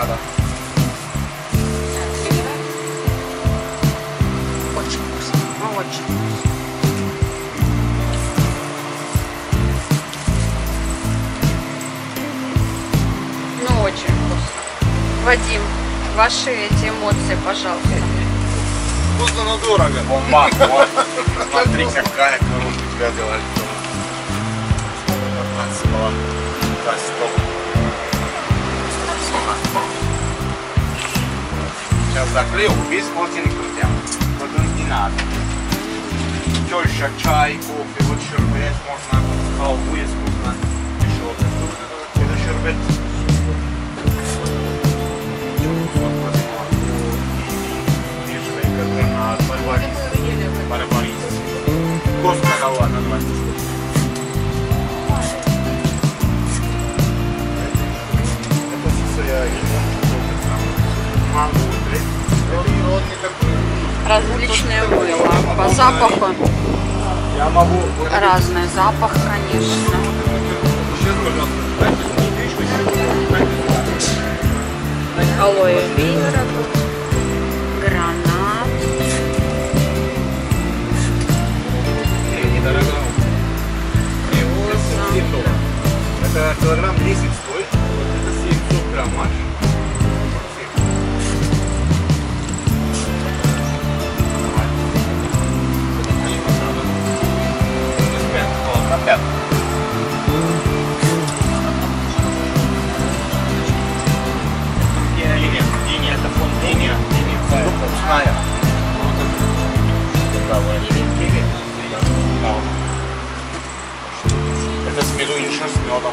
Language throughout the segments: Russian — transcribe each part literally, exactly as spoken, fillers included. надо. Очень вкусно, молодчик. Ну, очень вкусно. Вадим, ваши эти эмоции, пожалуйста. Вкусно, но дорого. Бомба, вот. Смотри, какая коробка тебя делает. Сейчас заклею весь полтинник, друзья. Вот он не надо. Теща, чай, кофе, вот шербет можно, халву есть вкусно. Еще это шербет. Нежный карбонат, барбарис. Барбарис. Кофе халва называется. Различные мыло. По запаху разный запах, конечно. Алоэ вера, гранат. Это килограмм десять стоит. Это с медуиншем, с медом.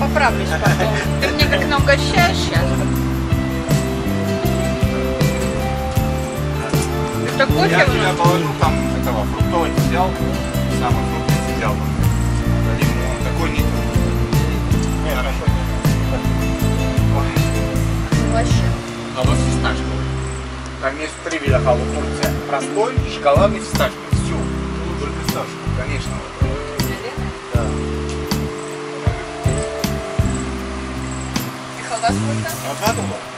Поправлюсь потом. Ты мне как на угощаешь сейчас. Это кофе? Я тебя положу, там этого фруктовый не взял. Самый фруктовый взял. Он такой не... Не, хорошо. Вообще. А вот фисташковый. Там есть три вида халвы. Турция. Простой, шоколадный, фисташковый. Все. Лучше фисташковый, конечно. Два доллара.